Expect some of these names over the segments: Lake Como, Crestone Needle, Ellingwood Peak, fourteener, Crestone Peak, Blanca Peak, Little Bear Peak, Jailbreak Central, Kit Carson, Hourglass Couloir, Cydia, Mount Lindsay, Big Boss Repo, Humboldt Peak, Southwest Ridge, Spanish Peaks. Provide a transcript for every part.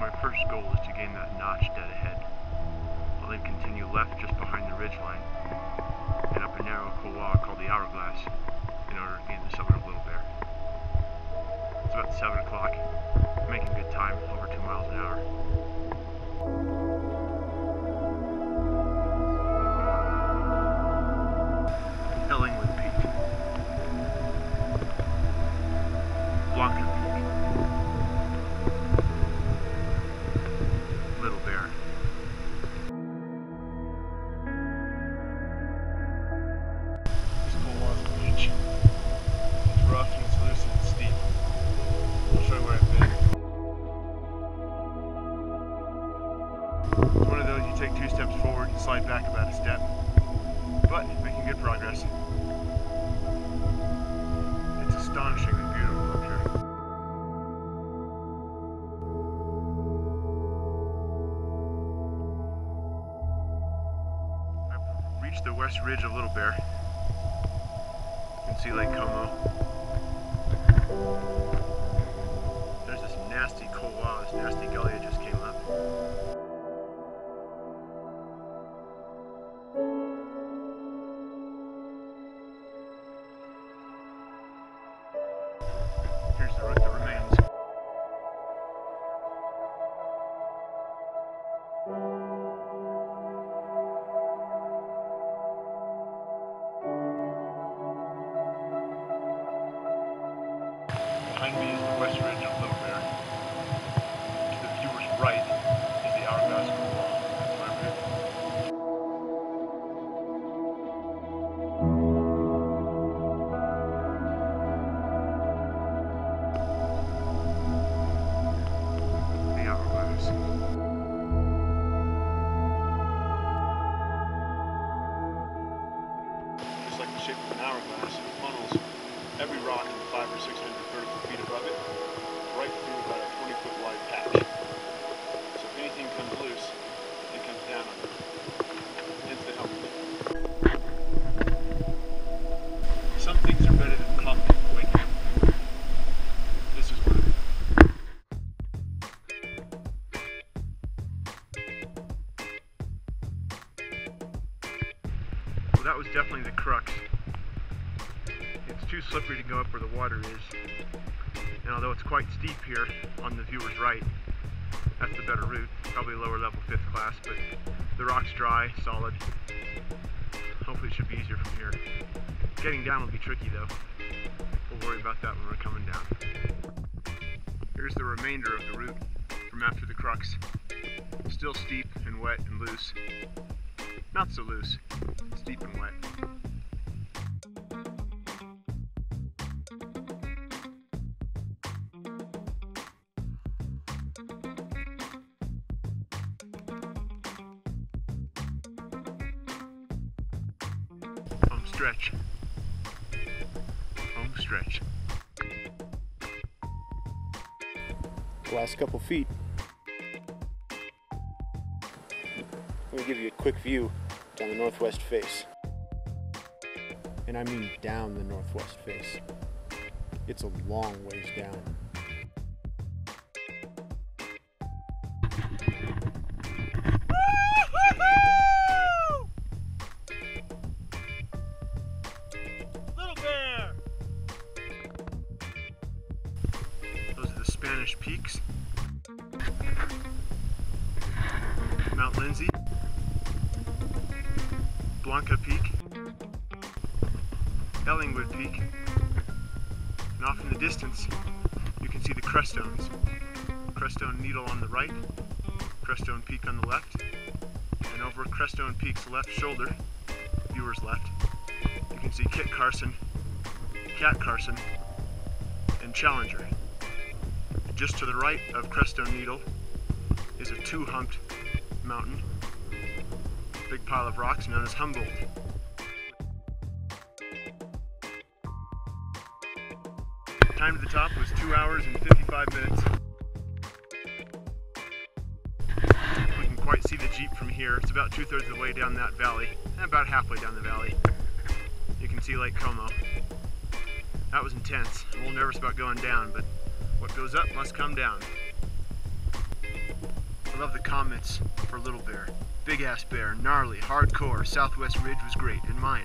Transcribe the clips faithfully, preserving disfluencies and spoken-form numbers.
My first goal is to gain that notch dead ahead. I'll then continue left just behind the ridgeline and up a narrow couloir called the Hourglass in order to gain the summit of Little Bear. It's about seven o'clock. I'm making good time, over two miles an hour. Ellingwood Peak. Blanca Peak. Little Bear. There's a couloir on the beach. It's rough and it's loose and it's steep. I'll show you where I've been. It's one of those you take two steps forward and slide back about a step. But making good progress. It's astonishingly beautiful up here. I've reached the west ridge of Little Bear. You can see Lake Como. There's this nasty couloir, this nasty gully I just came up. Here's the route that remains. Behind me is the west ridge of Little Bear. To the viewer's right is the Hourglass Couloir. That's my route. Just like the shape of an hourglass, it funnels every rock in five or six hundred vertical feet above it, right through about a twenty-foot wide patch. So if anything comes loose, it comes down on it. Hence the helmet. Some things are better than coffee. That was definitely the crux. It's too slippery to go up where the water is, and although it's quite steep here on the viewer's right, that's the better route, probably lower level fifth class, but the rock's dry, solid. Hopefully it should be easier from here. Getting down will be tricky though. We'll worry about that when we're coming down. Here's the remainder of the route from after the crux. Still steep and wet and loose. Not so loose. It's deep and wet. Home stretch. Home stretch. Last couple feet. Let me give you a quick view down the northwest face. And I mean down the northwest face. It's a long ways down. Little Bear! Those are the Spanish Peaks. Mount Lindsay. Blanca Peak, Ellingwood Peak, and off in the distance you can see the Crestones. Crestone Needle on the right, Crestone Peak on the left, and over Crestone Peak's left shoulder, viewers left, you can see Kit Carson, Cat Carson, and Challenger. And just to the right of Crestone Needle is a two-humped mountain. Big pile of rocks known as Humboldt. Time to the top was two hours and fifty-five minutes. We can quite see the Jeep from here. It's about two-thirds of the way down that valley, and about halfway down the valley. You can see Lake Como. That was intense. I'm a little nervous about going down, but what goes up must come down. I love the comments for Little Bear. Big ass bear, gnarly, hardcore, Southwest Ridge was great, and mine.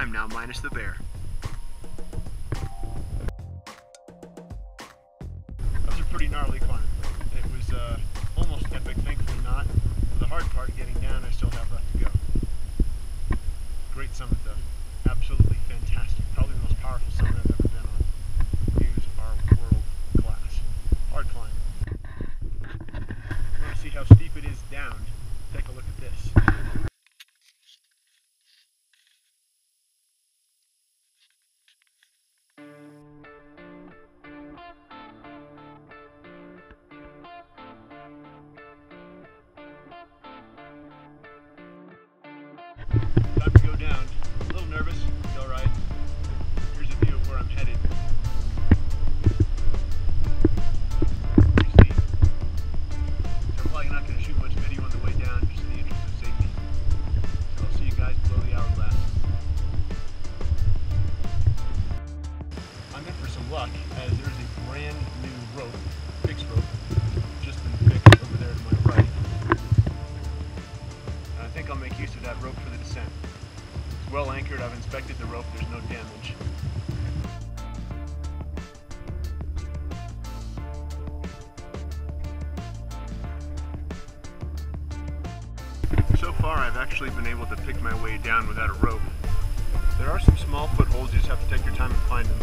I'm now minus the bear. That was a pretty gnarly climb. It was uh, almost epic, thankfully not. The hard part, getting down, I still have left to go. Great summit though, absolutely fantastic. Probably the most powerful summit I've ever been on. Views are world class. Hard climb. You want to see how steep it is down? Take a look at this. Time to go down. A little nervous, it's all right. Here's a view of where I'm headed. Pretty steep. So I'm probably not going to shoot much video on the way down, just in the interest of safety. So I'll see you guys below the hourglass. I'm in for some luck, as there's a brand new rope, fixed rope, just been fixed over there to my right. And I think I'll make use of that rope for the descent. It's well anchored, I've inspected the rope, there's no damage. So far I've actually been able to pick my way down without a rope. There are some small footholds, you just have to take your time and find them.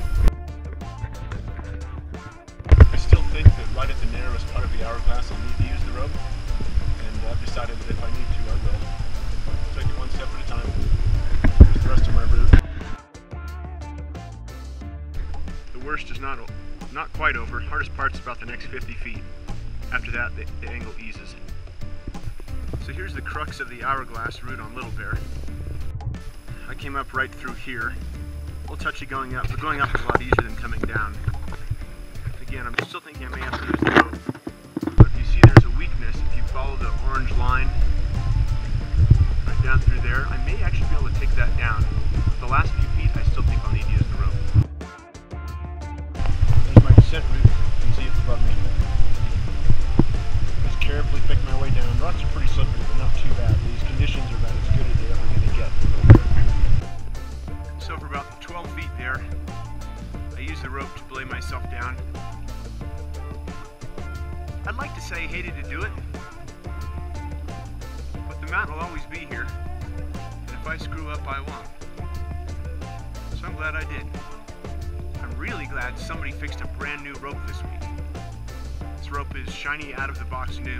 I still think that right at the narrowest part of the hourglass I'll need to use the rope, and I've decided that if I need to I will. Take it one step at a time. Here's the rest of my route. The worst is not not quite over. Hardest part's about the next fifty feet. After that, the, the angle eases. So here's the crux of the hourglass route on Little Bear. I came up right through here. A little touchy going up, but going up is a lot easier than coming down. Again, I'm still thinking I may have to use the rope. But if you see there's a weakness, if you follow the orange line, down through there, I may actually be able to take that down. The last few feet, I still think I'll need to use the rope. There's my descent route. You can see it's above me. Just carefully pick my way down. Rocks are pretty slippery, but not too bad. These conditions are about as good as they're ever going to get. So for about twelve feet there, I use the rope to lay myself down. I'd like to say I hated to do it. The mountain will always be here, and if I screw up, I won't. So I'm glad I did. I'm really glad somebody fixed a brand new rope this week. This rope is shiny, out of the box new,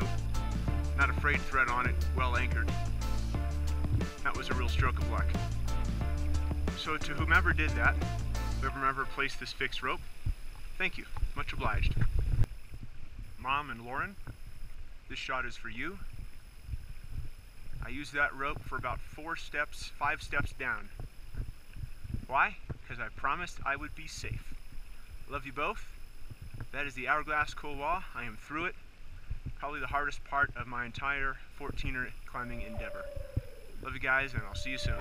not a frayed thread on it, well anchored. That was a real stroke of luck. So to whomever did that, whoever placed this fixed rope, thank you, much obliged. Mom and Lauren, this shot is for you. I used that rope for about four steps, five steps down. Why? Because I promised I would be safe. Love you both. That is the Hourglass Couloir. I am through it. Probably the hardest part of my entire fourteener climbing endeavor. Love you guys, and I'll see you soon.